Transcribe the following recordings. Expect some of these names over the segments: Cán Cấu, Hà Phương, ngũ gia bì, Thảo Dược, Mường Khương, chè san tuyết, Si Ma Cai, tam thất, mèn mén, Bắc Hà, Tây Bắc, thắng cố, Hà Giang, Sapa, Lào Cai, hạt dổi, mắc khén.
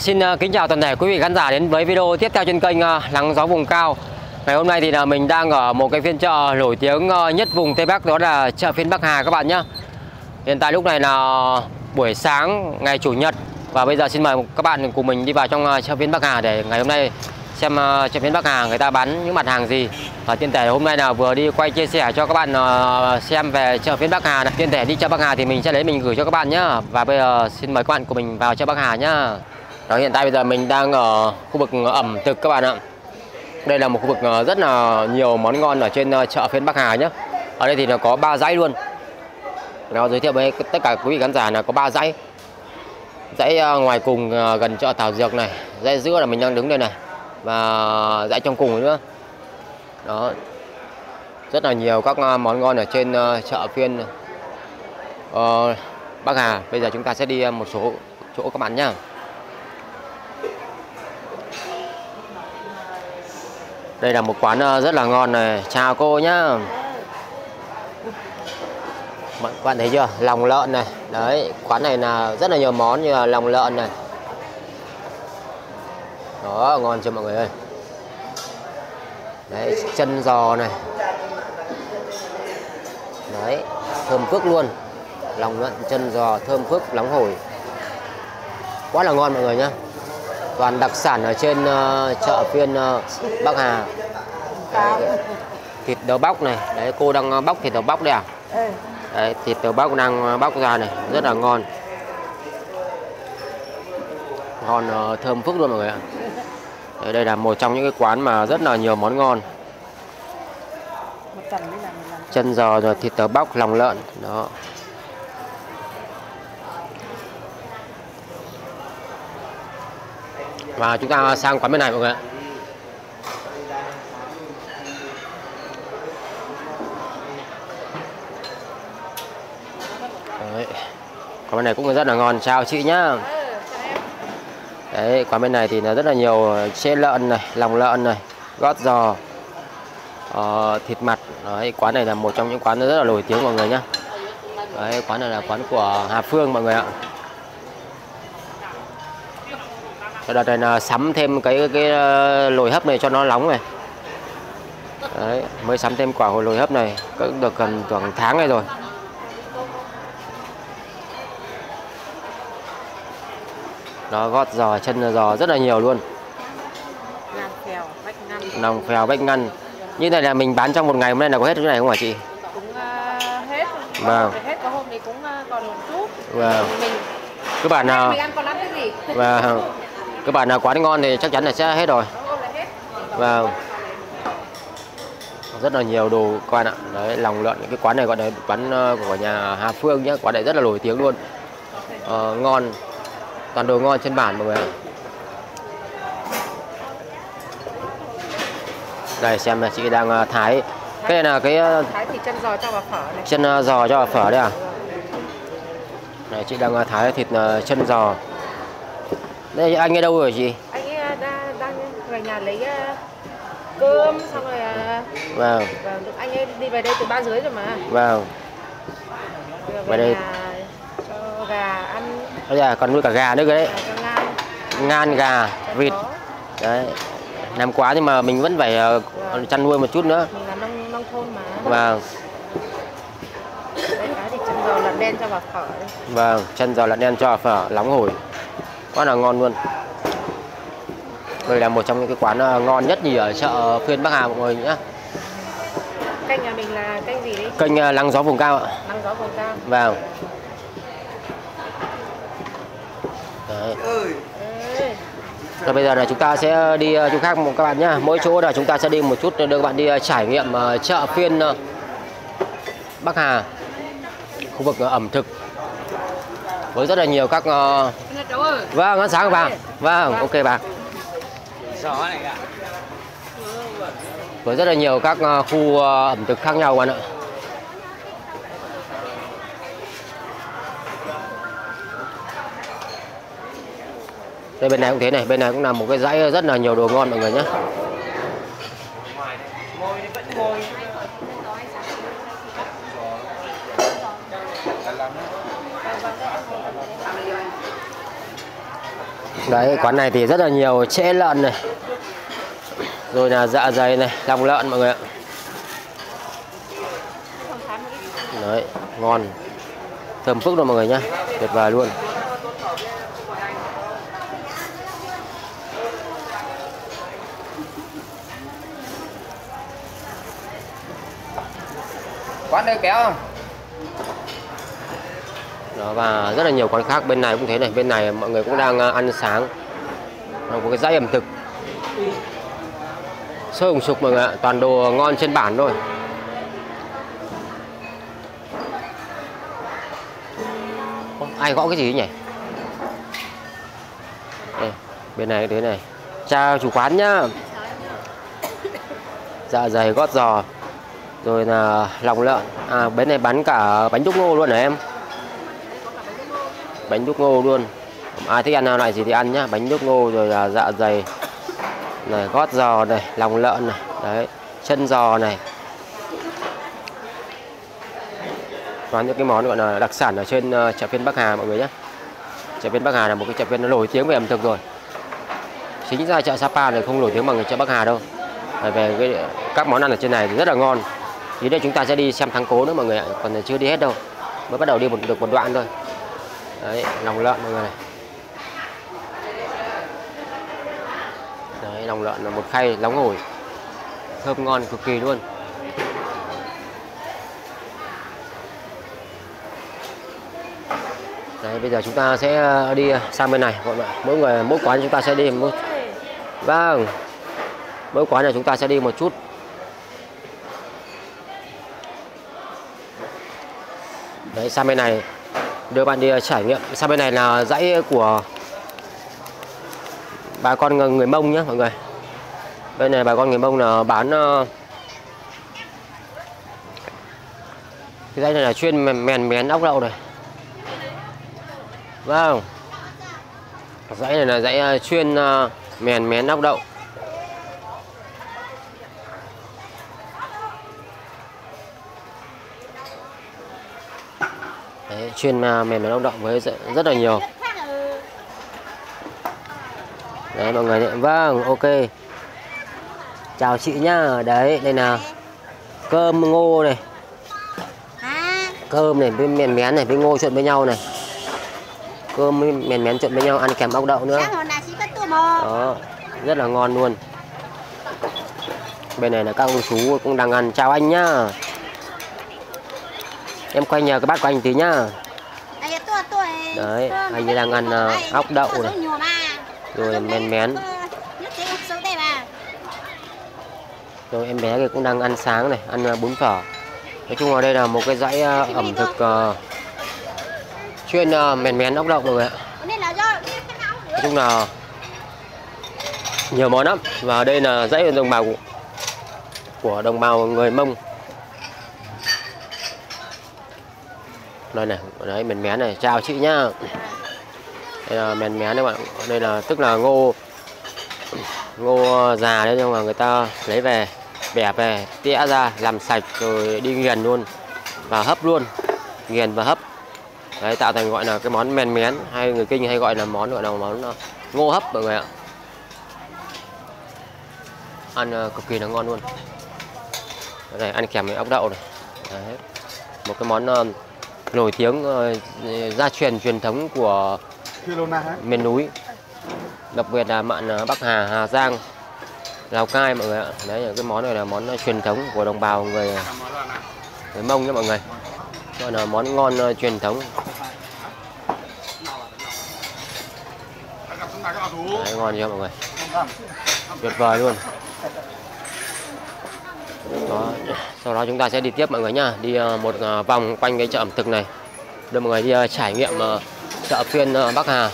Xin kính chào toàn thể quý vị khán giả đến với video tiếp theo trên kênh Nắng Gió Vùng Cao. Ngày hôm nay thì là mình đang ở một cái phiên chợ nổi tiếng nhất vùng Tây Bắc, đó là chợ phiên Bắc Hà các bạn nhé. Hiện tại lúc này là buổi sáng ngày Chủ nhật và bây giờ xin mời các bạn cùng mình đi vào trong chợ phiên Bắc Hà để ngày hôm nay xem chợ phiên Bắc Hà người ta bán những mặt hàng gì. Và tiện thể hôm nay là vừa đi quay chia sẻ cho các bạn xem về chợ phiên Bắc Hà này. Tiện thể đi chợ Bắc Hà thì mình sẽ lấy mình gửi cho các bạn nhé. Và bây giờ xin mời các bạn của mình vào chợ Bắc Hà nhé. Đó, hiện tại bây giờ mình đang ở khu vực ẩm thực các bạn ạ. Đây là một khu vực rất là nhiều món ngon ở trên chợ phiên Bắc Hà nhé. Ở đây thì nó có 3 dãy luôn. Nó giới thiệu với tất cả quý vị khán giả là có 3 dãy. Dãy ngoài cùng gần chợ Thảo Dược này, dãy giữa là mình đang đứng đây này, và dãy trong cùng nữa. Đó, rất là nhiều các món ngon ở trên chợ phiên Bắc Hà. Bây giờ chúng ta sẽ đi một số chỗ các bạn nhé. Đây là một quán rất là ngon này. Chào cô nhá. Các bạn thấy chưa? Lòng lợn này. Đấy, quán này là rất là nhiều món như là lòng lợn này. Đó, ngon chưa mọi người ơi. Đấy, chân giò này. Đấy, thơm phức luôn. Lòng lợn, chân giò, thơm phức, nóng hổi. Quá là ngon mọi người nhá. Toàn đặc sản ở trên chợ phiên Bắc Hà. Đấy, thịt đầu bóc này. Đấy, cô đang bóc thịt đầu bóc đây à? Đấy, thịt đầu bóc đang bóc ra này. Rất là ngon. Ngon thơm phức luôn mọi người ạ. Đấy, đây là một trong những cái quán mà rất là nhiều món ngon. Chân giò rồi thịt đầu bóc, lòng lợn. Đó, và chúng ta sang quán bên này mọi người ạ. Đấy, quán bên này cũng rất là ngon. Chào chị nhá. Đấy, quán bên này thì là rất là nhiều chê lợn này, lòng lợn này, gót giò, thịt mặt. Đấy, quán này là một trong những quán rất là nổi tiếng mọi người nhá. Đấy, quán này là quán của Hà Phương mọi người ạ. Đợt này là sắm thêm cái lồi hấp này cho nó nóng này. Đấy, mới sắm thêm quả hồi lồi hấp này, cũng được gần khoảng tháng này rồi. Nó gót giò, chân giò rất là nhiều luôn. Lòng phèo, bách ngăn. Như này là mình bán trong một ngày hôm nay là có hết cái này không hả chị? Cũng hết. Vâng. Hết có hôm thì cũng còn một chút. Vâng. Các bạn nào còn ăn cái gì? Vâng. Các bạn nào quán ngon thì chắc chắn là sẽ hết rồi. Và rất là nhiều đồ các bạn ạ. Đấy, lòng lợn, cái quán này gọi là quán của nhà Hà Phương nhé. Quán này rất là nổi tiếng luôn. Ngon, toàn đồ ngon trên bản mọi người ạ. Đây, xem là chị đang thái. Cái này là cái thái thịt chân giò cho vào phở này. Chân giò cho vào phở đấy à? Này, chị đang thái thịt chân giò. Đây, anh ở đâu rồi chị? Anh ấy đang về nhà lấy cơm xong rồi. Vâng. Anh ấy đi về đây từ 3 rưỡi rồi mà. Vâng. Về đây cho gà ăn. Bây giờ còn nuôi cả gà nữa cơ đấy. Ngan gà, vịt. Đấy. Làm quá nhưng mà mình vẫn phải chăn nuôi một chút nữa. Mình là nông thôn mà. Vâng. Đấy, cái thì chân giò lợn đen cho vào phở. Vâng, chân giò lợn đen cho vào phở, nóng hổi. Quá là ngon luôn. Đây là một trong những cái quán ngon nhất nhỉ ở chợ phiên Bắc Hà mọi người nhé. Kênh nhà mình là kênh gì đấy? Kênh Nắng Gió Vùng Cao ạ. Nắng Gió Vùng Cao. Vâng. Đấy. Rồi bây giờ là chúng ta sẽ đi chỗ khác một các bạn nhé. Mỗi chỗ là chúng ta sẽ đi một chút để đưa các bạn đi trải nghiệm chợ phiên Bắc Hà, khu vực ẩm thực với rất là nhiều các. Vâng, ăn sáng bà. Vâng, ok bà. Với rất là nhiều các khu ẩm thực khác nhau bạn ạ. Đây bên này cũng thế này, bên này cũng là một cái dãy rất là nhiều đồ ngon mọi người nhé. Đấy, quán này thì rất là nhiều trễ lợn này, rồi là dạ dày này, lòng lợn mọi người ạ. Đấy, ngon, thơm phức rồi mọi người nhá, tuyệt vời luôn. Quán đây kéo không? Đó, và rất là nhiều quán khác bên này cũng thế này, bên này mọi người cũng đang ăn sáng. Nó có cái dãy ẩm thực sôi ủng sục mọi người ạ, toàn đồ ngon trên bản thôi. Ai gõ cái gì nhỉ? Đây, bên này thế này. Chào chủ quán nhá. Dạ dày gót giò, rồi là lòng lợn. À, bên này bán cả bánh đúc ngô luôn hả em? Bánh đúc ngô luôn. Ai thích ăn loại gì thì ăn nhá. Bánh đúc ngô, rồi là dạ dày này, gót giò này, lòng lợn này, đấy, chân giò này. Toàn những cái món gọi là đặc sản ở trên chợ phiên Bắc Hà mọi người nhé. Chợ phiên Bắc Hà là một cái chợ phiên nó nổi tiếng về ẩm thực rồi. Chính ra chợ Sapa này không nổi tiếng bằng chợ Bắc Hà đâu. Về các món ăn ở trên này thì rất là ngon. Thì đây chúng ta sẽ đi xem thắng cố nữa mọi người ạ, còn chưa đi hết đâu. Mới bắt đầu đi được một đoạn thôi. Đấy, lòng lợn mọi người này. Đấy, lòng lợn là một khay nóng hổi. Thơm ngon cực kỳ luôn. Đấy, bây giờ chúng ta sẽ đi sang bên này mọi người. Mỗi người mỗi quán chúng ta sẽ đi một... Vâng. Mỗi quán này chúng ta sẽ đi một chút. Đấy, sang bên này đưa bạn đi trải nghiệm. Sang bên này là dãy của bà con người Mông nhé mọi người. Bên này bà con người Mông là bán, cái dãy này là chuyên mèn ốc lậu này. Vâng, dãy này là dãy chuyên mèn ốc đậu. Đấy, chuyên mèn ốc đậu với rất là nhiều. Đấy mọi người nhé. Vâng, ok. Chào chị nhá. Đấy, đây là cơm ngô này. Cơm này với mèn này với ngô trộn với nhau này. Cơm mèn trộn với nhau, ăn kèm ốc đậu nữa. Đó, rất là ngon luôn. Bên này là các ông chú cũng đang ăn. Chào anh nhá. Em quay nhờ cái bát của anh tí nhá. Đấy, anh ấy đang ăn ốc đậu này, rồi mèn. Rồi em bé kia cũng đang ăn sáng này, ăn bún phở. Nói chung là đây là một cái dãy ẩm thực chuyên mèn ốc đậu mọi người ạ. Nói chung là nhiều món lắm. Và đây là dãy đồng bào của đồng bào người Mông. Đây này, đấy mèn này, chào chị nhá. Đây là mèn đấy bạn. Đây là tức là ngô già đấy, nhưng mà người ta lấy về, bẻ về, tỉa ra, làm sạch rồi đi nghiền luôn và hấp luôn. Nghiền và hấp. Đấy, tạo thành gọi là cái món mèn, hay người Kinh hay gọi là món món ngô hấp mọi người ạ. Ăn cực kỳ là ngon luôn. Đấy này, ăn kèm với ốc đậu này. Đấy. Một cái món nổi tiếng gia truyền thống của miền núi. Đặc biệt là mạn Bắc Hà, Hà Giang, Lào Cai mọi người ạ. Đấy, cái món này là món truyền thống của đồng bào người Mông nhé mọi người. Gọi là món ngon truyền thống. Đấy, ngon chưa mọi người? Tuyệt vời luôn. Đó. Sau đó chúng ta sẽ đi tiếp mọi người nhá. Đi một vòng quanh cái chợ ẩm thực này, đưa mọi người đi trải nghiệm chợ phiên Bắc Hà,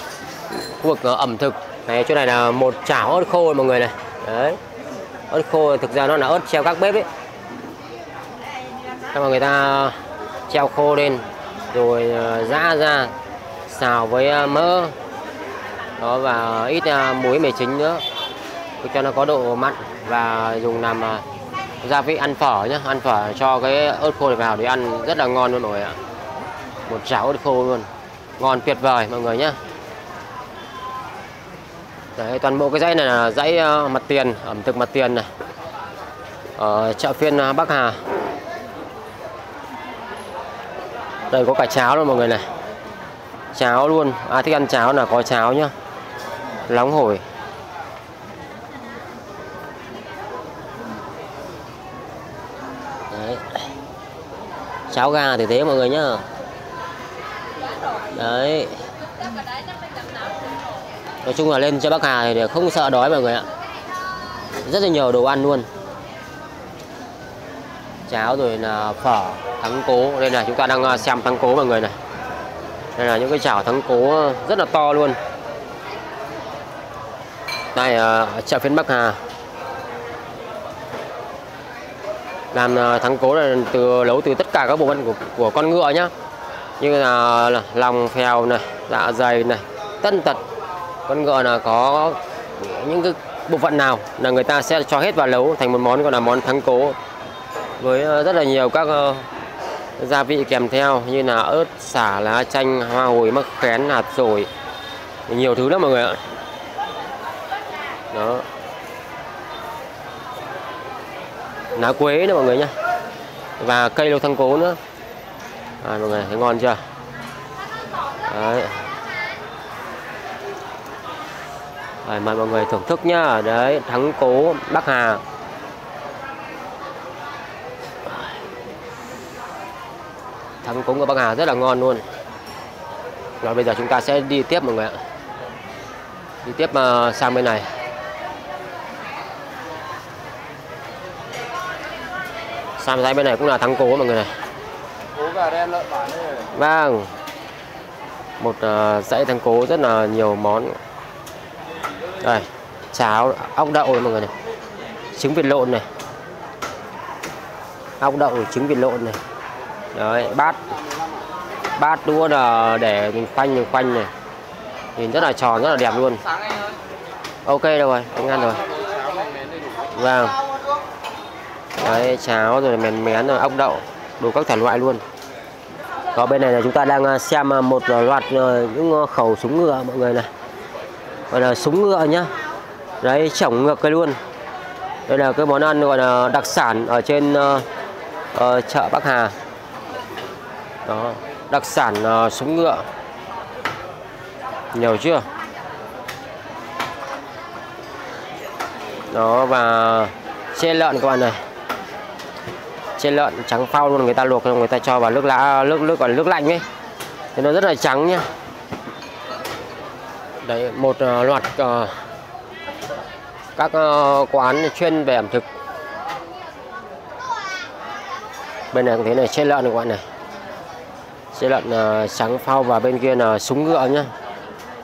khu vực ẩm thực này. Chỗ này là một chảo ớt khô mọi người này. Đấy, ớt khô thực ra nó là ớt treo các bếp ấy, xong mà người ta treo khô lên rồi giã ra xào với mỡ đó và ít muối mè chính nữa cho nó có độ mặn, và dùng làm gia vị ăn phở nhá. Ăn phở cho cái ớt khô này vào để ăn rất là ngon luôn mọi người ạ. Một chảo ớt khô luôn, ngon tuyệt vời mọi người nhá. Đấy, toàn bộ cái dãy này là dãy mặt tiền, ẩm thực mặt tiền này, ở chợ phiên Bắc Hà. Đây có cả cháo luôn mọi người này, cháo luôn, ai thích ăn cháo là có cháo nhá, nóng hổi. Đấy, cháo gà thì thế mọi người nhá. Đấy, nói chung là lên cho Bắc Hà thì không sợ đói mọi người ạ, rất là nhiều đồ ăn luôn. Cháo rồi là phở thắng cố, đây là chúng ta đang xem thắng cố mọi người này. Đây là những cái chảo thắng cố rất là to luôn. Đây chợ phiên Bắc Hà làm thắng cố là từ nấu từ tất cả các bộ phận của con ngựa nhá, như là lòng, phèo này, dạ dày này, tân tật. Con ngựa là có những cái bộ phận nào là người ta sẽ cho hết vào nấu thành một món gọi là món thắng cố, với rất là nhiều các gia vị kèm theo như là ớt, sả, lá chanh, hoa hồi, mắc khén, hạt dổi, nhiều thứ lắm mọi người ạ. Đó, lá quế nữa mọi người nhé, và cây lộc thắng cố nữa. À, mọi người thấy ngon chưa? Đấy. Đấy, mời mọi người thưởng thức nhá. Đấy, thắng cố Bắc Hà. Thắng cố của Bắc Hà rất là ngon luôn. Rồi bây giờ chúng ta sẽ đi tiếp mọi người ạ. Đi tiếp sang bên này. Sang bên này cũng là thắng cố mọi người này. Cố gà đen lợn bản đấy. Vâng. Một dãy thắng cố rất là nhiều món. Đây, cháo ốc đậu này mọi người này. Trứng vịt lộn này. Ốc đậu trứng vịt lộn này. Đấy, bát đũa là để mình khoanh này, nhìn rất là tròn, rất là đẹp luôn. Ok đâu rồi, anh ăn rồi. Vâng. Đấy, cháo rồi mén mén rồi ốc đậu, đủ các thể loại luôn. Có bên này là chúng ta đang xem một loạt những khẩu súng ngựa mọi người này, gọi là súng ngựa nhá. Đấy, chổng ngược cái luôn. Đây là cái món ăn gọi là đặc sản ở trên chợ Bắc Hà. Đó, đặc sản súng ngựa. Nhiều chưa? Đó, và trên lợn các bạn này. Trên lợn trắng phao luôn, người ta luộc rồi người ta cho vào nước lá, nước còn nước lạnh ấy. Thế nó rất là trắng nhá. Đấy, một loạt các quán chuyên về ẩm thực. Bên này cũng thế này, trên lợn các bạn này. Xe lợn trắng phao, và bên kia là súng ngựa nhá.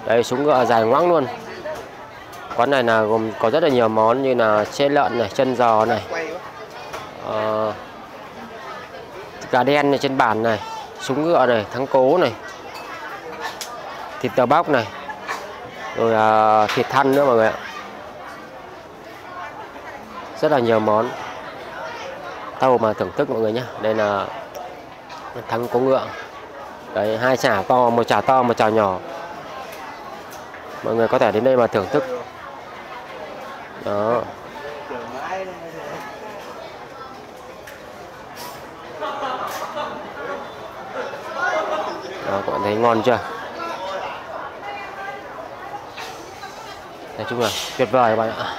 Đấy, súng ngựa dài ngoãng luôn. Quán này là gồm có rất là nhiều món như là xe lợn này, chân giò này, gà đen này, trên bản này, súng ngựa này, thắng cố này, thịt tàu bóc này, rồi thịt thăn nữa mọi người ạ. Rất là nhiều món. Tao mà thưởng thức mọi người nhá. Đây là thắng cố ngựa. Đấy, hai chả to, một chả to, một chả nhỏ. Mọi người có thể đến đây mà thưởng thức. Đó. Đó, các bạn thấy ngon chưa? Nói chung là tuyệt vời các bạn ạ.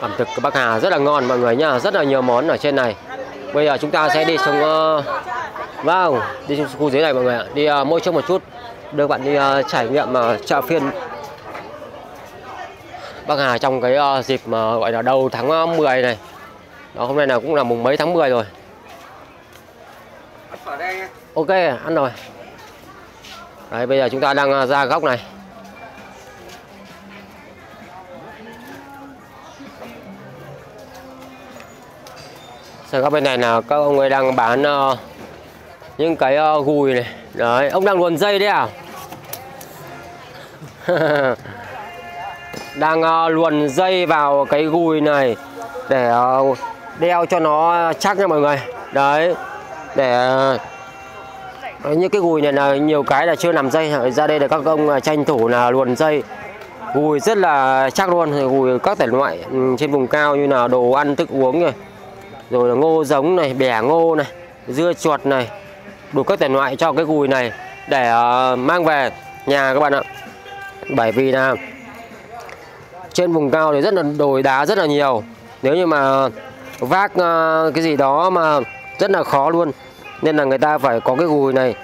Ẩm thực của Bắc Hà rất là ngon mọi người nhá, rất là nhiều món ở trên này. Bây giờ chúng ta sẽ đi xuống vâng, đi xuống khu dưới này mọi người ạ, đi mỗi chỗ một chút, đưa bạn đi trải nghiệm chợ phiên Bắc Hà trong cái dịp mà gọi là đầu tháng 10 này. Đó, hôm nay là cũng là mùng mấy tháng 10 rồi. Ok, ăn rồi. Đấy, bây giờ chúng ta đang ra góc này. Các bên này là các ông ấy đang bán những cái gùi này. Đấy, ông đang luồn dây đấy à? Đang luồn dây vào cái gùi này để đeo cho nó chắc nha mọi người. Đấy, để Những cái gùi này là nhiều cái là chưa nằm dây, ra đây là các ông tranh thủ là luồn dây. Gùi rất là chắc luôn, gùi các thể loại trên vùng cao như là đồ ăn thức uống này, rồi là ngô giống này, bẻ ngô này, dưa chuột này, đủ các thể loại cho cái gùi này để mang về nhà các bạn ạ. Bởi vì là trên vùng cao thì rất là đồi đá rất là nhiều, nếu như mà vác cái gì đó mà rất là khó luôn, nên là người ta phải có cái gùi này,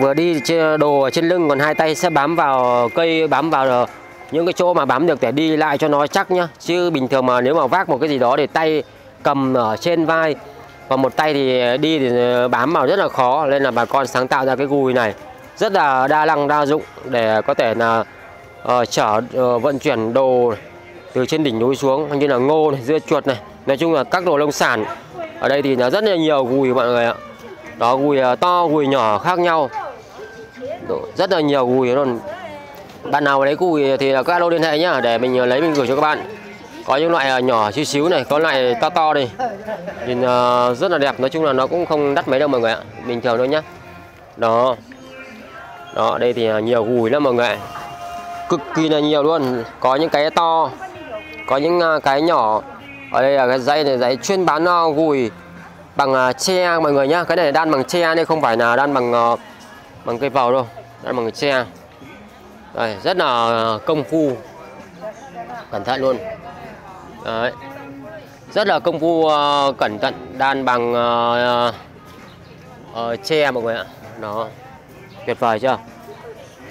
vừa đi đồ ở trên lưng còn hai tay sẽ bám vào cây, bám vào những cái chỗ mà bám được để đi lại cho nó chắc nhá. Chứ bình thường mà nếu mà vác một cái gì đó để tay cầm ở trên vai và một tay thì đi thì bám vào rất là khó, nên là bà con sáng tạo ra cái gùi này rất là đa năng đa dụng để có thể là chở vận chuyển đồ từ trên đỉnh núi xuống, như là ngô này, dưa chuột này, nói chung là các đồ nông sản. Ở đây thì nó rất là nhiều gùi mọi người ạ. Đó, gùi to, gùi nhỏ khác nhau. Rất là nhiều gùi luôn. Bạn nào lấy gùi thì các alo liên hệ nhá, để mình lấy mình gửi cho các bạn. Có những loại nhỏ xíu xíu này, có loại to to này. Nhìn rất là đẹp, nói chung là nó cũng không đắt mấy đâu mọi người ạ, bình thường thôi nhá. Đó. Đó, đây thì nhiều gùi lắm mọi người. Cực kỳ là nhiều luôn, có những cái to, có những cái nhỏ. Ở đây là cái dây này, dây chuyên bán gùi bằng tre mọi người nhá. Cái này đan bằng tre nên không phải là đan bằng cây vầu đâu, đan bằng tre. Đây, rất là công phu, cẩn thận luôn. Đấy. Rất là công phu cẩn thận, đan bằng tre mọi người ạ. Đó, tuyệt vời chưa?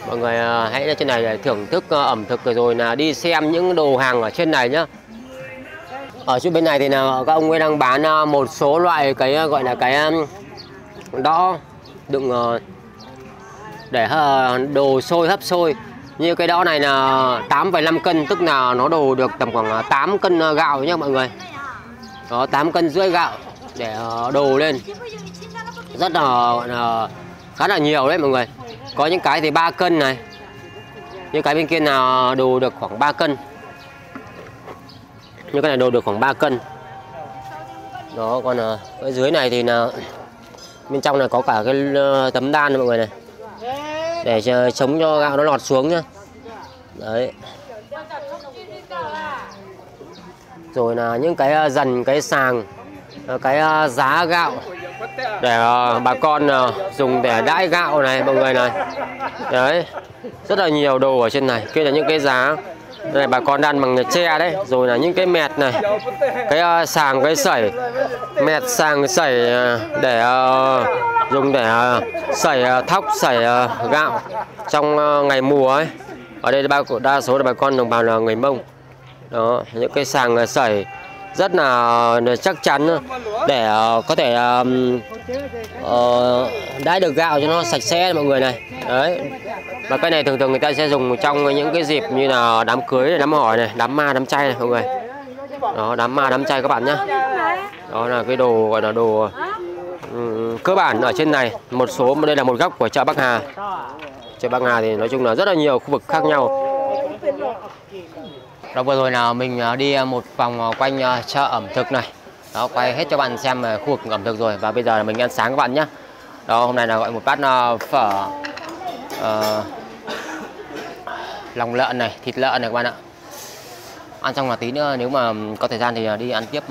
Mọi người hãy lên trên này để thưởng thức ẩm thực rồi là đi xem những đồ hàng ở trên này nhá. Ở chỗ bên này thì là các ông ấy đang bán một số loại cái gọi là cái đõ đựng để đồ sôi hấp sôi. Như cái đõ này là 8,5 cân, tức là nó đồ được tầm khoảng 8 cân gạo nhé mọi người. Đó, 8 cân rưỡi gạo để đồ lên. Rất là khá là nhiều đấy mọi người. Có những cái thì 3 cân này. Những cái bên kia là đồ được khoảng 3 cân. Như cái này đồ được khoảng 3 cân. Đó, còn ở dưới này thì là bên trong này có cả cái tấm đan mọi người này. Để chống cho gạo nó lọt xuống nhá. Đấy. Rồi là những cái dần, cái sàng, cái giá gạo để bà con dùng để đãi gạo này mọi người này. Đấy. Rất là nhiều đồ ở trên này. Kia là những cái giá. Đây này, bà con đan bằng tre đấy, rồi là những cái mẹt này, cái sàng, cái sẩy, mẹt sàng sẩy để dùng để sẩy thóc, sẩy gạo trong ngày mùa ấy. Ở đây đa số là bà con đồng bào là người Mông. Đó, những cái sàng sẩy rất là chắc chắn để có thể đãi được gạo cho nó sạch sẽ mọi người này. Đấy. Và cái này thường thường người ta sẽ dùng trong những cái dịp như là đám cưới, đám hỏi này, đám ma, đám chay này mọi người. Đó, đám ma, đám chay các bạn nhá. Đó là cái đồ gọi là đồ cơ bản ở trên này. Một số, đây là một góc của chợ Bắc Hà. Chợ Bắc Hà thì nói chung là rất là nhiều khu vực khác nhau. Đó, vừa rồi là mình đi một vòng quanh chợ ẩm thực này. Đó, quay hết cho bạn xem về khu vực ẩm thực rồi. Và bây giờ là mình ăn sáng các bạn nhé. Đó, hôm nay là gọi một bát phở lòng lợn này, thịt lợn này các bạn ạ. Ăn xong là tí nữa nếu mà có thời gian thì đi ăn tiếp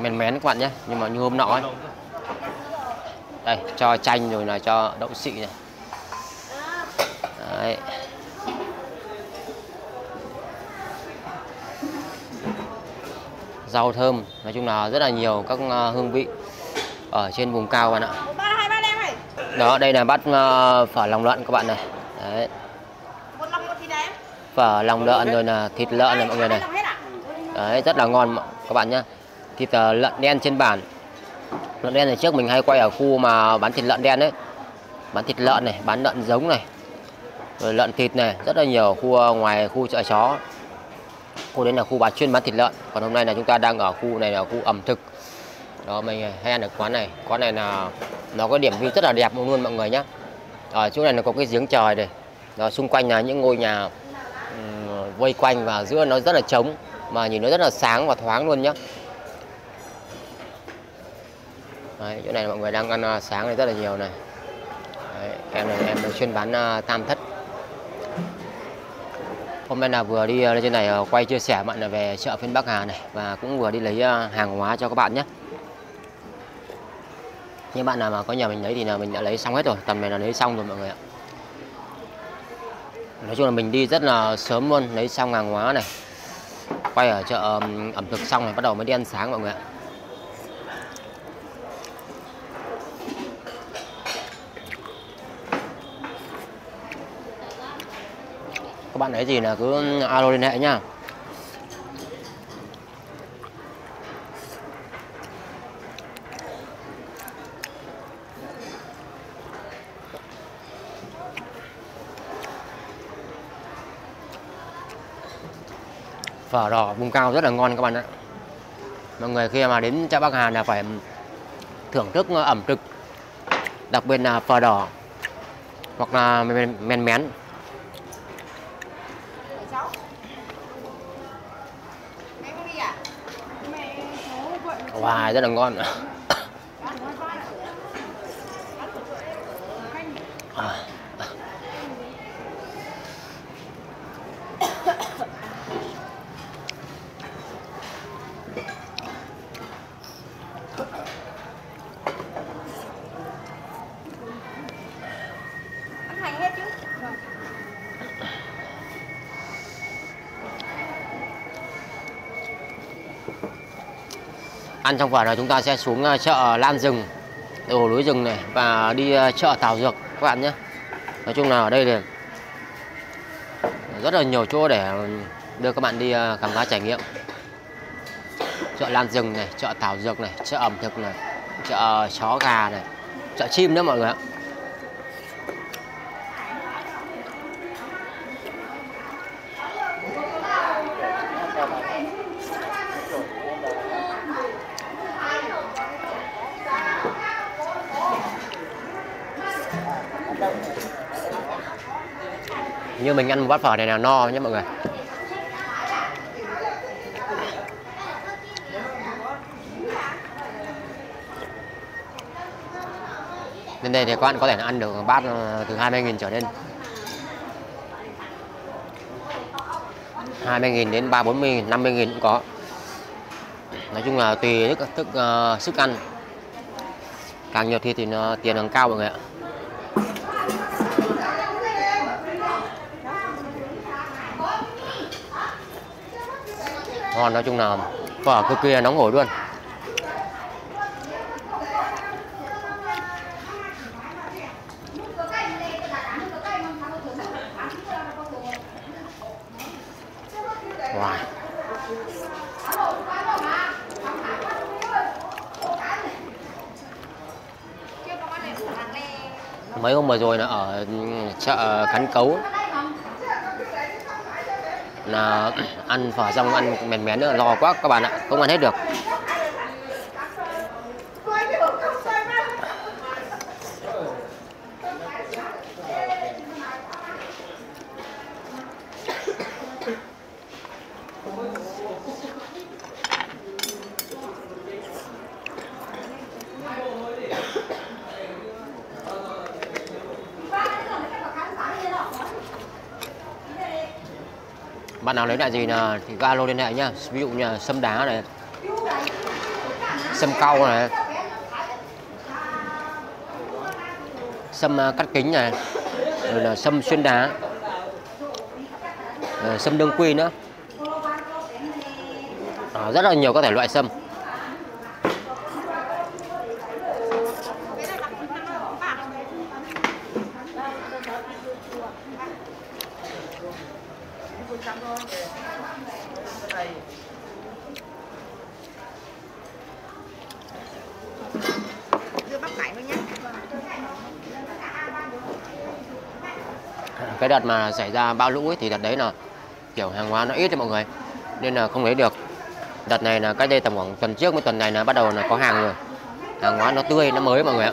mén mén các bạn nhé. Nhưng mà như hôm nọ ấy. Đây, cho chanh rồi là cho đậu xị này. Đấy. Rau thơm, nói chung là rất là nhiều các hương vị ở trên vùng cao bạn ạ. Đó, đây là bát phở lòng lợn các bạn này. Đấy. Phở lòng lợn rồi là thịt lợn này mọi người này. Đấy, rất là ngon các bạn nhá. Thịt lợn đen trên bản. Lợn đen này trước mình hay quay ở khu mà bán thịt lợn đen đấy. Bán thịt lợn này, bán lợn giống này. Rồi lợn thịt này, rất là nhiều khu ngoài khu chợ chó. Khu đấy là khu bán chuyên bán thịt lợn. Còn hôm nay là chúng ta đang ở khu này là khu ẩm thực. Đó, mình hay ăn ở quán này. Quán này là nó có điểm view rất là đẹp luôn mọi người nhé. Ở chỗ này nó có cái giếng trời này. Đó, xung quanh là những ngôi nhà vây quanh và giữa nó rất là trống. Mà nhìn nó rất là sáng và thoáng luôn nhé. Đấy, chỗ này mọi người đang ăn sáng này rất là nhiều này. Đấy, em chuyên bán tam thất. Hôm nay là vừa đi lên trên này quay chia sẻ bạn là về chợ phiên Bắc Hà này, và cũng vừa đi lấy hàng hóa cho các bạn nhé. Những bạn nào mà có nhà mình lấy thì là mình đã lấy xong hết rồi, tầm này là lấy xong rồi mọi người ạ. Nói chung là mình đi rất là sớm luôn, lấy xong hàng hóa này, quay ở chợ ẩm thực xong này bắt đầu mới đi ăn sáng mọi người ạ. Các bạn ấy gì là cứ alo liên hệ nhá. Phở đỏ vùng cao rất là ngon các bạn ạ. Mọi người khi mà đến chợ Bắc Hà là phải thưởng thức ẩm thực, đặc biệt là phở đỏ hoặc là men mén. Wow, rất là ngon. Ăn trong phần này chúng ta sẽ xuống chợ Lan Rừng, Đồ Núi Rừng này, và đi chợ Thảo Dược các bạn nhé. Nói chung là ở đây thì rất là nhiều chỗ để đưa các bạn đi khám phá trải nghiệm. Chợ Lan Rừng này, chợ Thảo Dược này, chợ ẩm thực này, chợ chó gà này, chợ chim nữa mọi người ạ. Như mình ăn một bát phở này là no nhé mọi người. Nên đây thì các bạn có thể là ăn được bát từ 20.000 trở lên, 20.000 đến 30.000, 40.000, 50.000 cũng có. Nói chung là tùy sức ăn. Càng nhiều thì nó tiền càng cao mọi người ạ. Ngon, nói chung là phở cực kỳ nóng hổi luôn. Wow. Mấy hôm vừa rồi là ở chợ Cán Cấu là ăn phở xong ăn mèn mén nữa, lo quá các bạn ạ, không ăn hết được. Bạn nào lấy lại gì là thì alo liên hệ nhá. Ví dụ như là sâm đá này, sâm cau này, sâm cắt kính này, rồi là sâm xuyên đá, sâm đương quy nữa. Rất là nhiều các thể loại sâm. Cái đợt mà xảy ra bão lũ ấy, thì đợt đấy là kiểu hàng hóa nó ít cho mọi người nên là không lấy được. Đợt này là cách đây tầm khoảng tuần trước với tuần này là bắt đầu là có hàng rồi, hàng hóa nó tươi nó mới mọi người ạ.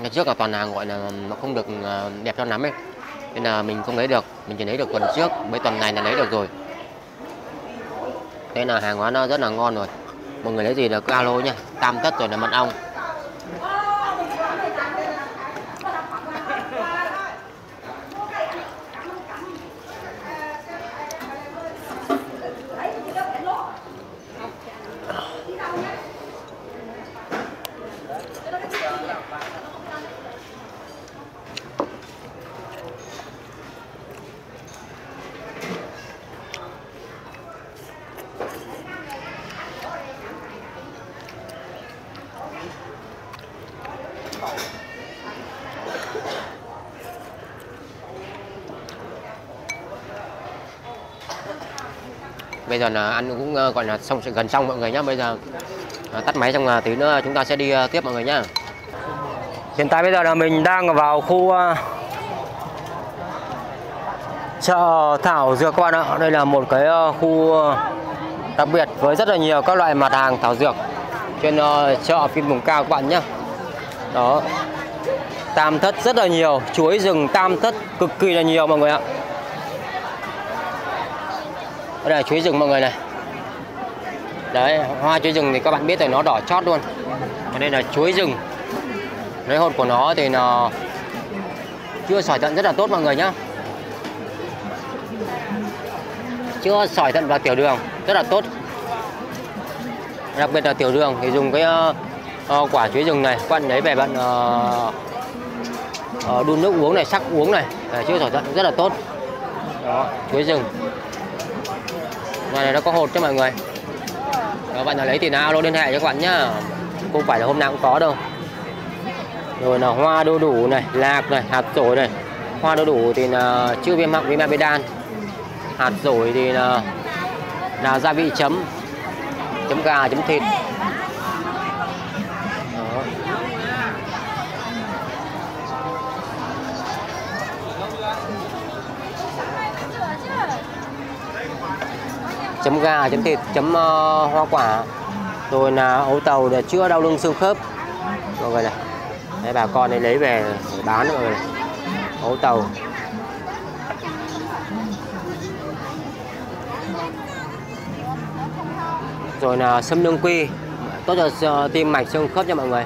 Ngày trước là toàn hàng gọi là nó không được đẹp cho lắm ấy nên là mình không lấy được, mình chỉ lấy được tuần trước với tuần này là lấy được rồi. Đây là hàng hóa nó rất là ngon rồi. Mọi người lấy gì là cứ alo nha. Tam thất rồi là mật ong, Bây giờ là ăn cũng gọi là xong, gần xong mọi người nhá. Bây giờ tắt máy xong là tí nữa chúng ta sẽ đi tiếp mọi người nhá. Hiện tại bây giờ là mình đang vào khu chợ Thảo Dược các bạn ạ. Đây là một cái khu đặc biệt với rất là nhiều các loại mặt hàng thảo dược trên chợ phiên vùng cao các bạn nhé. Đó, tam thất rất là nhiều, chuối rừng tam thất cực kỳ là nhiều mọi người ạ. Đây là chuối rừng mọi người này. Đấy, hoa chuối rừng thì các bạn biết rồi, nó đỏ chót luôn. Ở đây là chuối rừng. Cái hột của nó thì nó chưa sỏi thận rất là tốt mọi người nhé. Chữa sỏi thận và tiểu đường rất là tốt, đặc biệt là tiểu đường thì dùng cái quả chuối rừng này các bạn lấy về bạn đun nước uống này, sắc uống này để chữa sỏi thận rất là tốt. Đó, chuối rừng ngoài này nó có hột cho mọi người. Đó, bạn nào lấy thì alo liên hệ cho các bạn nhá, không phải là hôm nào cũng có đâu. Rồi là hoa đu đủ này, lạc này, hạt dổi này. Hoa đu đủ thì là chữa viêm họng, viêm amidan. Hạt dổi thì là gia vị chấm, chấm gà, chấm thịt. Đó. Chấm gà, chấm thịt, chấm hoa quả. Rồi là ấu tàu để chữa đau lưng xương khớp mọi người này. Đấy, bà con ấy lấy về bán mọi người này. Ấu tàu. Rồi là sâm lương quy, tốt cho tim mạch xương khớp nha mọi người.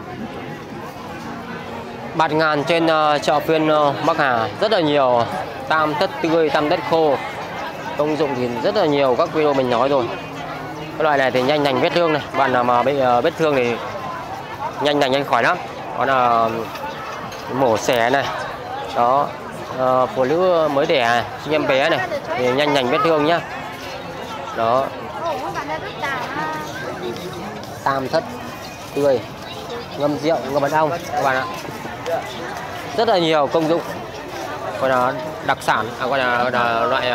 Bạt ngàn trên chợ phiên Bắc Hà rất là nhiều, tam thất tươi, tam thất khô. Công dụng thì rất là nhiều, các video mình nói rồi. Cái loại này thì nhanh lành vết thương này, bạn nào mà bị vết thương thì nhanh lành nhanh khỏi lắm. Còn là mổ xẻ này, đó, phụ nữ mới đẻ, sinh em bé này thì nhanh lành vết thương nhá. Đó. Tam thất tươi, ngâm rượu, ngâm mật ong các bạn ạ, rất là nhiều công dụng. Còn là đặc sản, còn là loại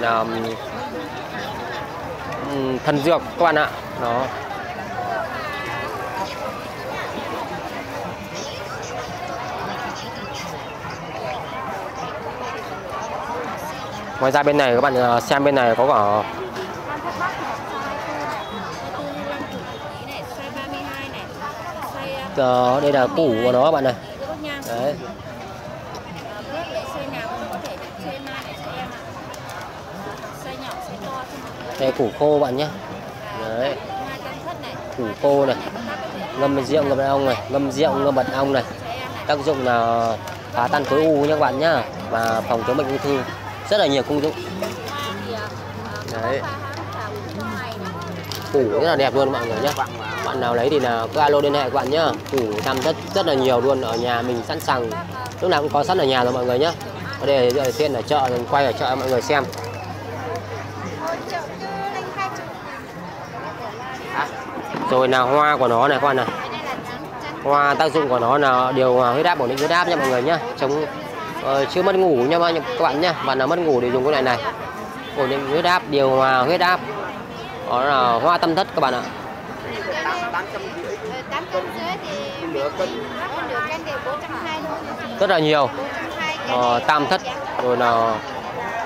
là thần dược các bạn ạ. Đó, ngoài ra bên này các bạn xem, bên này có cả đây là củ của nó các bạn này. Đấy. Đây củ khô bạn nhé. Đấy. Củ khô này, ngâm rượu ngâm mật ong này, ngâm rượu ngâm mật ong này. Tác dụng là phá tan khối u nhé các bạn nhá, và phòng chống bệnh ung thư, rất là nhiều công dụng. Đấy. Củ rất là đẹp luôn mọi người nhé. Bạn nào lấy thì là cứ alo liên hệ các bạn nhá. Củ tam thất rất là nhiều luôn, ở nhà mình sẵn sàng, lúc nào cũng có sẵn ở nhà rồi mọi người nhá. Ở đây là phiên ở chợ, mình quay ở chợ mọi người xem. Rồi là hoa của nó này các bạn này. Hoa tác dụng của nó là điều hòa huyết áp, ổn định huyết áp nha mọi người nhá, chống chữa mất ngủ nha các bạn nhá. Bạn nào mất ngủ thì dùng cái này này, ổn định huyết áp, điều hòa huyết áp. Đó là hoa tam thất các bạn ạ. 8 cân rưỡi thì rất là nhiều. Tam thất, rồi là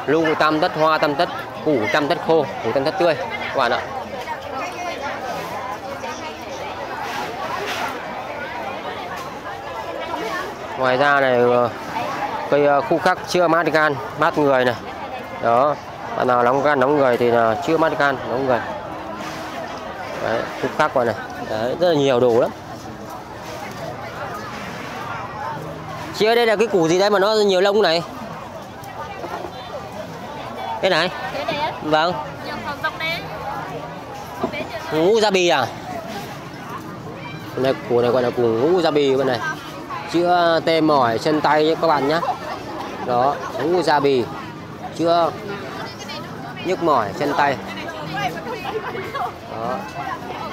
lưu tam thất, hoa tam thất, củ tam thất khô, củ tam thất tươi các bạn ạ. Ngoài ra này cây khu khắc chữa mát gan, mát người này. Đó, bạn nào nóng gan nóng người thì là chữa mát gan nóng người. Đấy, khúc khác vào này. Đấy, rất là nhiều đồ lắm. Chị ơi, đây là cái củ gì đây mà nó nhiều lông này? Cái này? Vâng. Ngũ gia bì à? Này, củ này gọi là củ ngũ gia bì bạn này. Chữa tê mỏi chân tay nhé các bạn nhé. Đó, ngũ gia bì chữa nhức mỏi chân tay. Đó,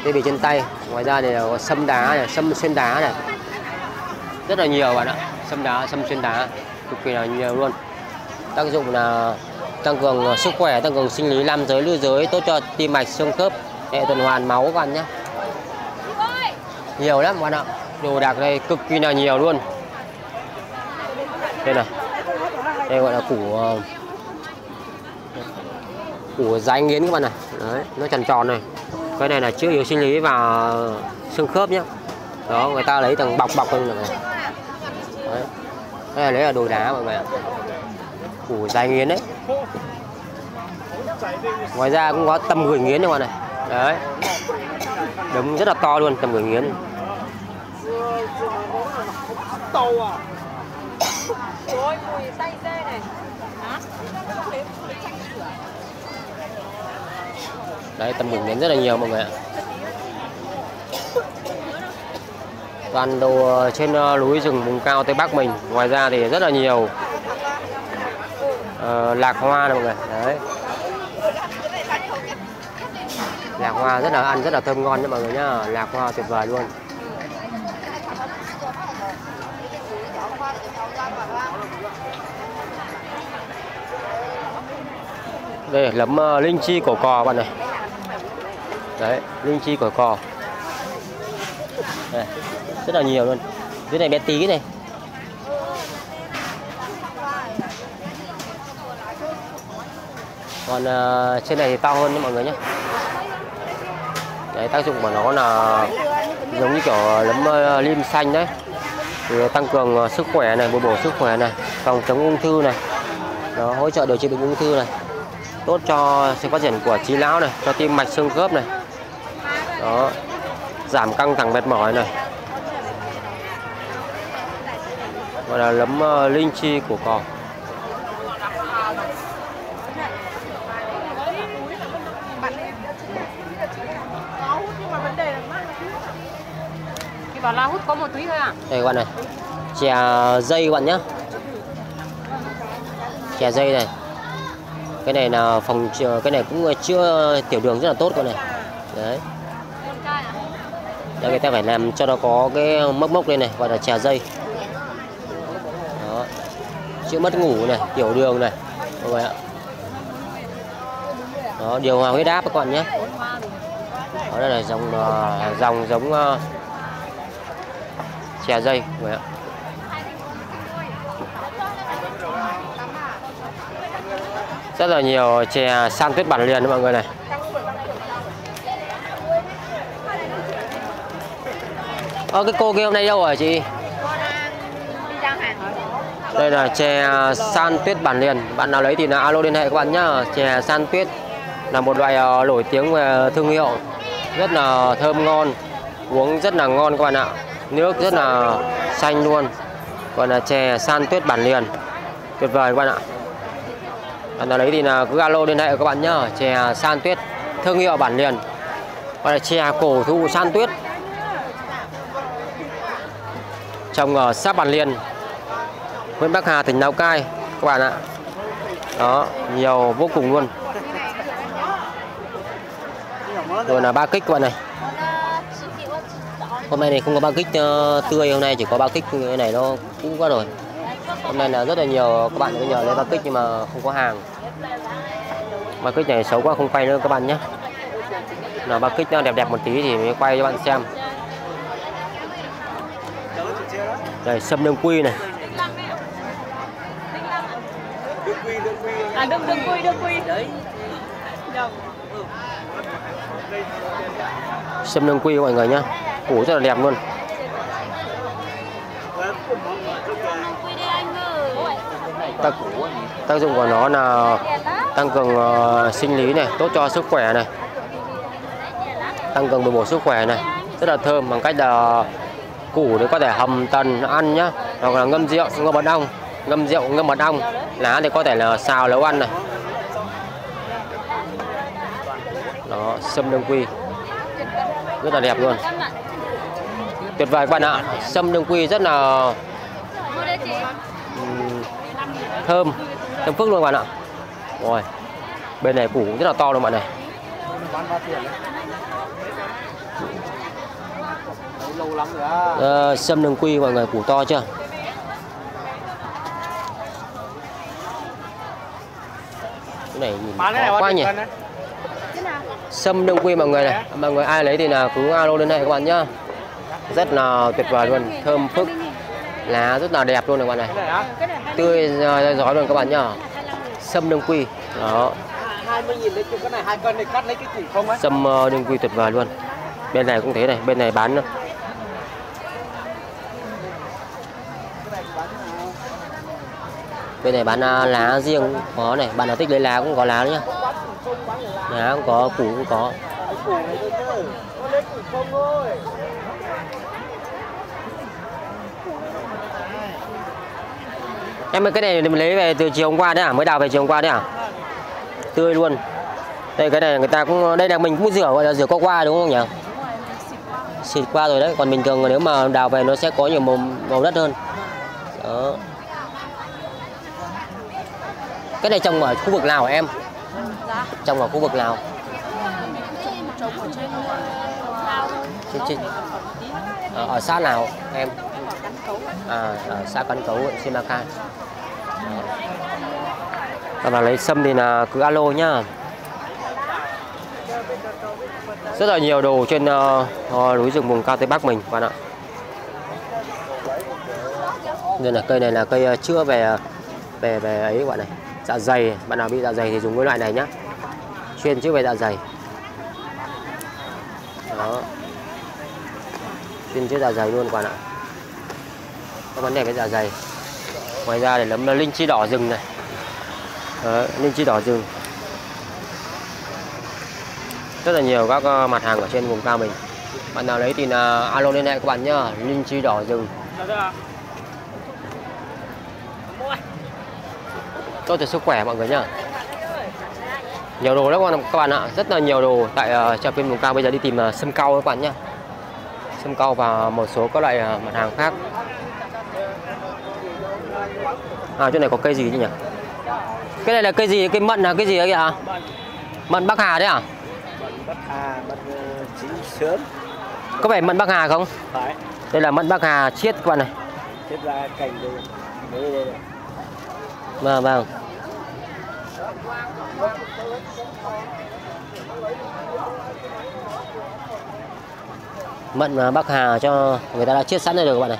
tê bì chân tay. Ngoài ra thì có sâm đá này, sâm xuyên đá này, rất là nhiều bạn ạ. Sâm đá, sâm xuyên đá cực kỳ là nhiều luôn. Tác dụng là tăng cường sức khỏe, tăng cường sinh lý nam giới, nữ giới, tốt cho tim mạch, xương khớp, hệ tuần hoàn máu các bạn nhé. Nhiều lắm các bạn ạ, đồ đạc đây cực kỳ là nhiều luôn. Đây này, đây gọi là củ dái nghiến các bạn này. Đấy, nó tròn tròn này. Cái này là chữa yếu sinh lý và xương khớp nhé. Đó, người ta lấy thằng bọc lên này. Đấy. Đây là đồ đá mọi người ạ. Củ dái nghiến đấy. Ngoài ra cũng có tầm gửi nghiến các bạn này. Đấy, đống rất là to luôn, tầm gửi nghiến. Đấy, tầm gửi nghiến rất là nhiều mọi người ạ. Toàn đồ trên núi rừng vùng cao Tây Bắc mình. Ngoài ra thì rất là nhiều lạc hoa này mọi người. Đấy, lạc hoa rất là ăn rất là thơm ngon nha mọi người nhá, lạc hoa tuyệt vời luôn. Đây là lấm linh chi cổ cò bạn này. Đấy, linh chi cổ cò. Đây, rất là nhiều luôn. Dưới này bé tí này. Còn trên này thì to hơn nha mọi người nhé. Đấy, tác dụng của nó là giống như kiểu nấm lim xanh đấy, thì tăng cường sức khỏe này, bồi bổ sức khỏe này, phòng chống ung thư này, nó hỗ trợ điều trị bệnh ung thư này, tốt cho sự phát triển của trí não này, cho tim mạch xương khớp này, đó, giảm căng thẳng mệt mỏi này, gọi là nấm linh chi của cò. Là hút có một túi thôi à? Đây các bạn này, chè dây các bạn nhé, chè dây này, cái này là phòng, cái này cũng chữa tiểu đường rất là tốt con này. Đấy, đây người ta phải làm cho nó có cái mốc mốc lên này, gọi là chè dây. Đó, chữa mất ngủ này, tiểu đường này, mọi người ạ. Đó, điều hòa huyết áp các bạn nhé. Đó, đây là dòng giống chè dây mọi người ạ. Rất là nhiều chè san tuyết bản liền mọi người này. Cái cô kia hôm nay đâu rồi chị? Đây là chè san tuyết bản liền. Bạn nào lấy thì là alo liên hệ các bạn nhá. Chè san tuyết là một loại nổi tiếng về thương hiệu, rất là thơm ngon, uống rất là ngon các bạn ạ. Nước rất là xanh luôn, còn là chè san tuyết bản liền tuyệt vời các bạn ạ. Bạn nào lấy thì là cứ alo liên hệ các bạn nhá. Chè san tuyết thương hiệu bản liền, gọi là chè cổ thụ san tuyết, trồng ở xã Bản Liền, huyện Bắc Hà, tỉnh Lào Cai các bạn ạ. Đó, nhiều vô cùng luôn. Rồi là ba kích các bạn này. Hôm nay này không có ba kích tươi, hôm nay chỉ có ba kích này, nó cũng có rồi. Hôm nay là rất là nhiều các bạn cứ nhờ lấy ba kích nhưng mà không có hàng. Ba kích này xấu quá không quay nữa các bạn nhé. Nào ba kích nó đẹp đẹp một tí thì mới quay cho bạn xem. Đây, sâm đương quy này. À, đương quy. Đấy. Sâm đương quy mọi người nhá. Củ rất là đẹp luôn. Tác dụng của nó là tăng cường sinh lý này, tốt cho sức khỏe này, tăng cường bồi bổ sức khỏe này, rất là thơm. Bằng cách là củ thì có thể hầm tần ăn nhá, hoặc là ngâm rượu, ngâm mật ong, lá thì có thể là xào nấu ăn này. Đó, sâm đương quy rất là đẹp luôn, tuyệt vời các bạn ạ. Sâm đương quy rất là thơm, thơm phức luôn các bạn ạ. Rồi, bên này củ cũng rất là to luôn bạn này. Sâm đương quy mọi người, củ to chưa? Cái này nhìn khó quá nhỉ. Sâm Đông Quy mọi người này, mọi người ai lấy thì là cứ alo lên đây các bạn nhá. Rất là tuyệt vời luôn, thơm phức, lá rất là đẹp luôn này các bạn này, tươi giói luôn các bạn nhá. Sâm Đông Quy đó. 20.000 lấy cái này, 2 cân này cắt lấy cái thủy không ấy. Sâm Đông Quy tuyệt vời luôn. Bên này cũng thế này, bên này bán luôn. Bên này bán lá riêng có này, bạn nào thích lấy lá cũng có lá nữa nhá. Lá cũng có, củ cũng có. Em ơi, cái này mình lấy về từ chiều hôm qua đấy à, mới đào về chiều hôm qua đấy à? Tươi luôn. Đây cái này người ta cũng, đây là mình cũng rửa, gọi là rửa qua qua đúng không nhỉ? Xịt qua rồi đấy, còn bình thường nếu mà đào về nó sẽ có nhiều màu đất hơn. Đó. Cái này trồng ở khu vực Lào hả em? Trồng ở khu vực Lào. Ở xã nào em? À, ở xã Cán Cấu, huyện Si Ma Cai. Các bạn lấy sâm thì là cứ alo nhá. Rất là nhiều đồ trên núi rừng vùng cao Tây Bắc mình bạn ạ. Đây là cây này là cây chữa về ấy các bạn này, dạ dày. Bạn nào bị dạ dày thì dùng cái loại này nhá, chuyên chữa về dạ dày. Đó, chuyên chữa dạ dày luôn bạn ạ, có vấn đề với dạ dày. Ngoài ra để lấm là linh chi đỏ rừng này. Đấy, linh chi đỏ rừng. Rất là nhiều các mặt hàng ở trên vùng cao mình. Bạn nào lấy thì là alo liên hệ các bạn nhá. Linh chi đỏ rừng. Tốt cho sức khỏe mọi người nhá. Nhiều đồ lắm các bạn ạ. Rất là nhiều đồ tại chợ phiên vùng cao. Bây giờ đi tìm sâm cau các bạn nhá. Sâm cau và một số các loại mặt hàng khác. À, chỗ này có cây gì chứ nhỉ? Cái này là cây gì? Cây mận là cái gì đấy ạ? Mận Bắc Hà đấy à? Bắc Hà, mận chín sớm. Có phải mận Bắc Hà không? Phải. Đây là mận Bắc Hà chiết các bạn này. Chiết ra cành đây. Vâng. Mận Bắc Hà cho người ta đã chiết sẵn đây rồi các bạn này.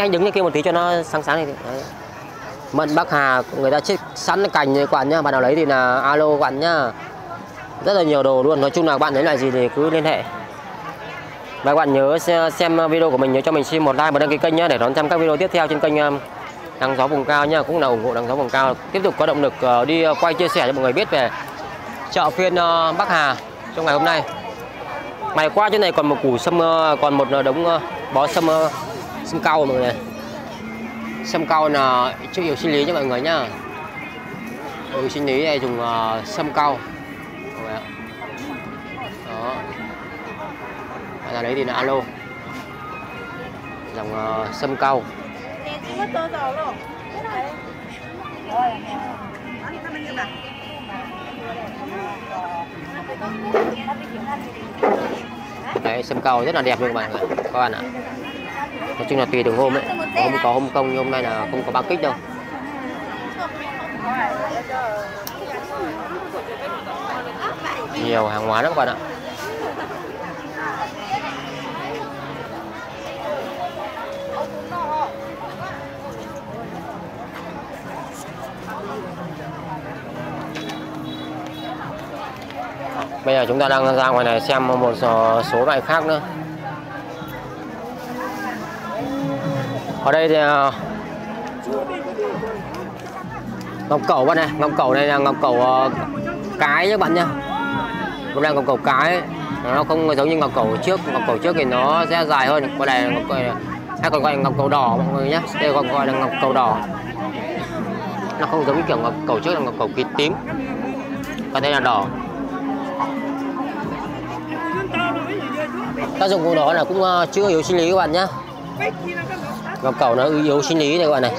Anh đứng lên kia một tí cho nó sáng này. Đấy. Mận Bắc Hà người ta chiết sẵn cành các bạn nhá. Bạn nào lấy thì là alo các bạn nhá. Rất là nhiều đồ luôn. Nói chung là các bạn lấy loại gì thì cứ liên hệ. Và các bạn nhớ xem video của mình, nhớ cho mình xin một like và đăng ký kênh nhá, để đón xem các video tiếp theo trên kênh Nắng Gió Vùng Cao nhá. Cũng là ủng hộ Nắng Gió Vùng Cao tiếp tục có động lực đi quay chia sẻ cho mọi người biết về chợ phiên Bắc Hà trong ngày hôm nay. Ngày qua chỗ này còn một củ sâm, còn một đống bó sâm cau mọi người này. Sâm cau là chữa yếu sinh lý cho mọi người nhá. Yếu sinh lý này dùng sâm cau. Đó. Bạn nào lấy thì là alo. Dòng sâm cau. Đấy, sâm cau rất là đẹp luôn các bạn ạ. Nói chung là tùy từng hôm ấy. Hôm có hôm không, nhưng hôm nay là không có bao kích đâu. Nhiều hàng hóa lắm các bạn ạ. Bây giờ chúng ta đang ra ngoài này xem một số loại khác nữa. Ở đây thì ngọc cẩu bạn này, ngọc cẩu này là ngọc cẩu cái các bạn nhá. Cũng là ngọc cẩu cái, nó không giống như ngọc cẩu trước. Ngọc cẩu trước thì nó sẽ dài hơn. Còn này là ngọc cẩu, hay còn gọi là ngọc cẩu đỏ mọi người nhé. Đây còn gọi là ngọc cẩu đỏ. Nó không giống như kiểu ngọc cẩu trước là ngọc cẩu kín tím. Còn đây là đỏ. Tác dụng của nó là cũng chữa yếu sinh lý các bạn nhé. Ngọc cẩu nó yếu sinh lý này các bạn này.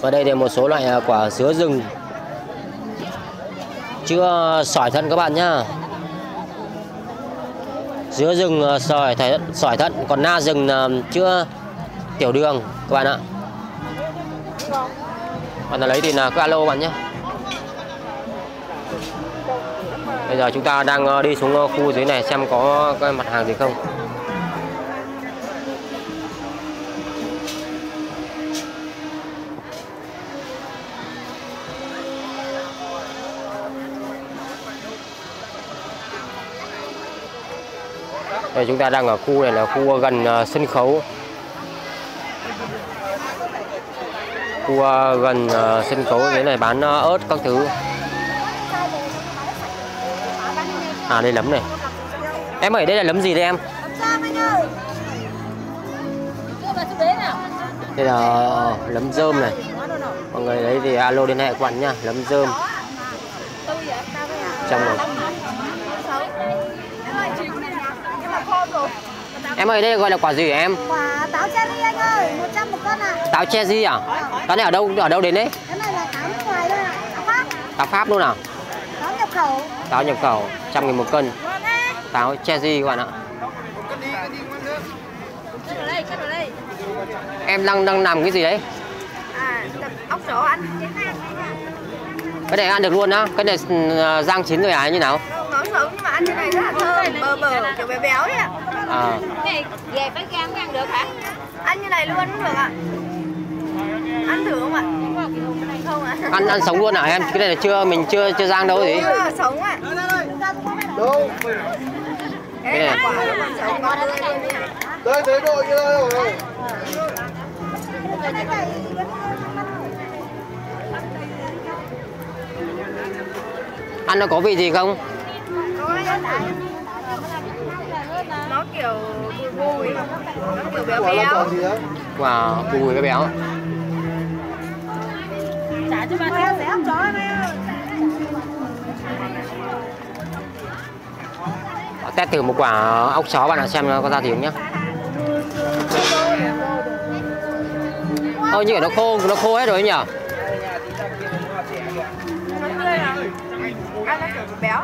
Và đây thì một số loại quả sứa rừng chữa sỏi thận các bạn nhá. Dứa rừng sỏi thận, còn na rừng chữa tiểu đường các bạn ạ. Bạn nào lấy thì là cứ alo bạn nhé. Bây giờ chúng ta đang đi xuống khu dưới này xem có cái mặt hàng gì không. Đây, chúng ta đang ở khu này là khu gần sân khấu. Khu gần sân khấu dưới này bán ớt các thứ. À đây lấm này. Em ơi, đây là lấm gì đây em? Đây là lấm rơm này. Mọi người đấy thì alo liên hệ quán nha, lấm rơm. Trong này. Em ơi, đây gọi là quả gì hả em? Quả táo cherry anh ơi, 100 một cân ạ. Táo cherry à? Cái này ở đâu đến đấy? Cái này là táo nước ngoài thôi ạ, táo Pháp. Táo Pháp luôn à? Táo nhập khẩu. Táo nhập khẩu, 100 nghìn một cân. Táo cherry các bạn ạ. Em đang làm cái gì đấy? À, ốc sổ ăn. Cái này ăn được luôn á, cái này rang chín rồi à, như nào? Nấu sống nhưng mà ăn cái này rất là thơm, bờ bờ, kiểu béo béo đấy ạ. À. Cái này về phải gan mới ăn được hả? Ăn như này luôn cũng được ạ. Ăn thử không ạ? Không ạ. Ăn sống luôn hả em? Cái này là mình chưa rang đâu gì? Sống ạ. Đúng. Cái này. Đây thấy đội như đây rồi. Ăn nó có vị gì không? Nó kiểu bùi, nó kiểu béo béo. Wow, bùi béo béo. Trả cho bạn em, để ăn chó em ơi. Test thử một quả ốc chó bạn nào xem nó có ra gì không nhé. Ôi như nó khô hết rồi nhỉ? Ăn nó kiểu béo.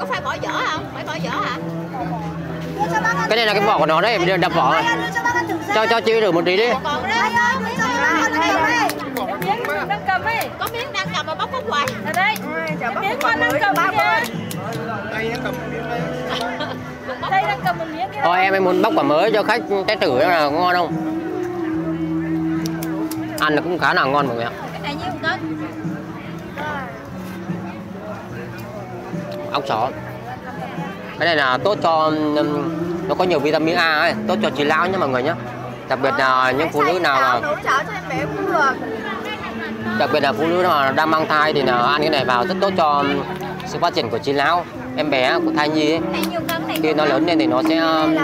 Có phải bỏ vỏ không? Phải bỏ vỏ hả? Cái này là cái vỏ của nó đấy, bây giờ đập vỏ này. Cho chị thử một tí đi. Có miếng đang cầm mà bóc bóc hoài. Ở đây. Miếng con đang cầm kìa. Đây đang cầm một miếng kìa. Thôi em muốn bóc quả mới cho khách test thử là có ngon không? Ăn nó cũng khá là ngon mọi người ạ. Cái này nhiêu cân? Ốc chó. Cái này là tốt cho, nó có nhiều vitamin A ấy, tốt cho trí não nhé mọi người nhé. Đặc biệt là những phụ nữ nào mà đang mang thai thì là ăn cái này vào rất tốt cho sự phát triển của trí não em bé của thai nhi ấy. Khi nó lớn lên thì nó sẽ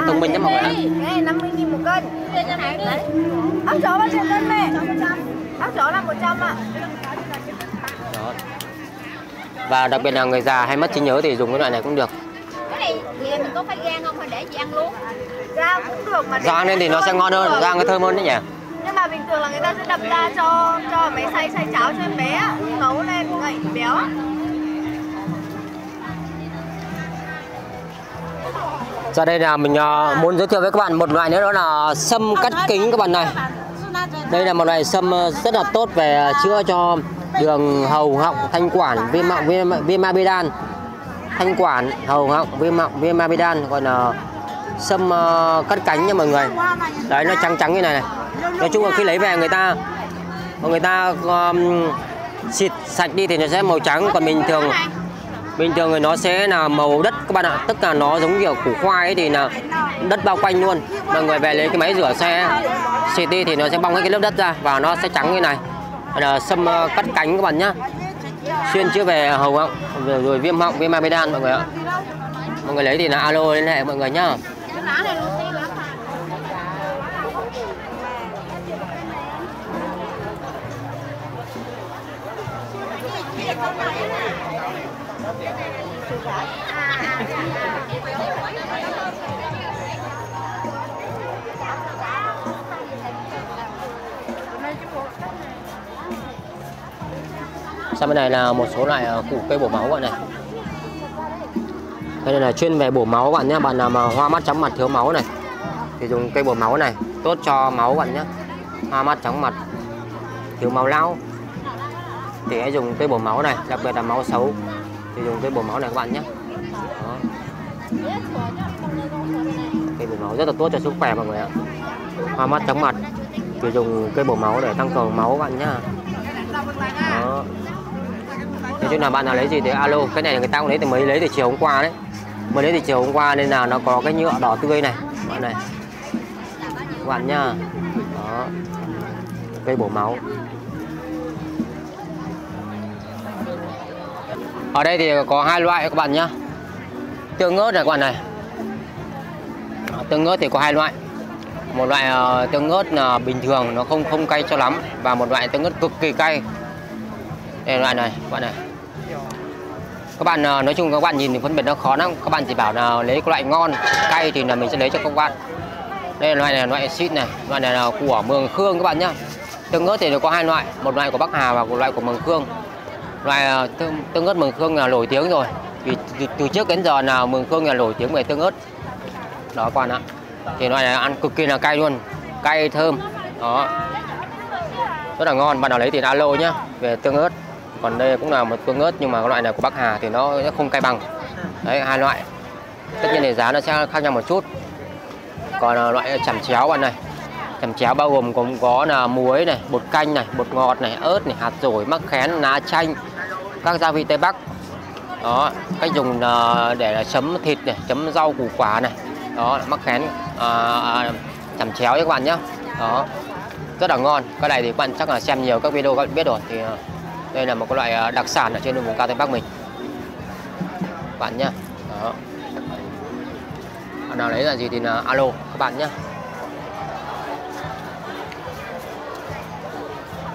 thông minh lắm mọi người. Cái này 50.000 một cân. Ốc chó bao nhiêu cân mẹ? Ốc chó là 100 ạ. Và đặc biệt là người già hay mất trí nhớ thì dùng cái loại này cũng được. Cái này thì mình có phải rang không hay để chị ăn luôn? Rang cũng được mà. Rang lên thì nó sẽ ngon hơn, rang nó thơm hơn đấy nhỉ. Nhưng mà bình thường là người ta sẽ đập ra cho bé xay cháo cho em bé, nấu lên ngậy béo. Giờ đây là mình muốn giới thiệu với các bạn một loại nữa, đó là sâm cắt kính các bạn này. Đây là một loại sâm rất là tốt về chữa cho đường hầu họng, thanh quản, viêm ma bê đan, thanh quản, hầu họng, viêm ma bê đan, gọi là sâm cắt cánh nha mọi người. Đấy, nó trắng trắng như này này. Nói chung là khi lấy về người ta xịt sạch đi thì nó sẽ màu trắng, còn bình thường thì nó sẽ là màu đất các bạn ạ, tức là nó giống kiểu củ khoai ấy, thì là đất bao quanh luôn. Mọi người về lấy cái máy rửa xe xịt đi thì nó sẽ bong hết cái lớp đất ra và nó sẽ trắng như này. Là sâm cắt cánh các bạn nhá, xuyên chữa về hầu họng rồi viêm họng, viêm ma bê đan mọi người ạ. Mọi người lấy thì là alo liên hệ mọi người nhá. Sang bên này là một số loại củ cây bổ máu các bạn này. Đây là chuyên về bổ máu các bạn nhé. Bạn nào mà hoa mắt chóng mặt thiếu máu này thì dùng cây bổ máu này, tốt cho máu các bạn nhé. Hoa mắt chóng mặt kiểu màu lau thì hãy dùng cái bộ mẫu này, đặc biệt là mẫu xấu thì dùng cái bộ mẫu này các bạn nhé. Đó. Cái bộ mẫu rất là tốt cho sức khỏe mọi người ạ. Hoa mắt chóng mặt thì dùng cái bộ mẫu để tăng cường máu các bạn nhá. Đó. Nói chung là bạn nào lấy gì thì alo, cái này người ta cũng lấy từ mới lấy từ chiều hôm qua đấy, mới lấy từ chiều hôm qua nên là nó có cái nhựa đỏ tươi này bạn này các bạn nhá. Đó, cây bổ máu. Ở đây thì có hai loại các bạn nhá, tương ớt này các bạn này. Tương ớt thì có hai loại, một loại tương ớt là bình thường nó không cay cho lắm, và một loại tương ớt cực kỳ cay. Đây loại này các bạn này. Các bạn nói chung các bạn nhìn thì phân biệt nó khó lắm, các bạn chỉ bảo là lấy cái loại ngon cay thì là mình sẽ lấy cho các bạn. Đây là loại này, loại xịn này, loại này là của Mường Khương các bạn nhá. Tương ớt thì nó có hai loại, một loại của Bắc Hà và một loại của Mường Khương. Loại tương ớt Mường Khương là nổi tiếng rồi, vì từ trước đến giờ nào Mường Khương là nổi tiếng về tương ớt. Đó các bạn ạ. Thì loại này ăn cực kỳ là cay luôn, cay thơm. Đó. Rất là ngon, bạn nào lấy thì alo nhá về tương ớt. Còn đây cũng là một tương ớt nhưng mà cái loại này của Bắc Hà thì nó không cay bằng. Đấy, hai loại. Tất nhiên thì giá nó sẽ khác nhau một chút. Còn loại chẩm chéo bạn này, chẩm chéo bao gồm cũng có là muối này, bột canh này, bột ngọt này, ớt này, hạt dổi, mắc khén, lá chanh, các gia vị Tây Bắc. Đó, cách dùng để chấm thịt này, chấm rau củ quả này. Đó, mắc khén, chẩm chéo các bạn nhé. Đó, rất là ngon. Cái này thì các bạn chắc là xem nhiều các video các bạn biết rồi. Thì đây là một cái loại đặc sản ở trên vùng cao Tây Bắc mình các bạn nhé. Đó, nào lấy là gì thì là alo các bạn nhé.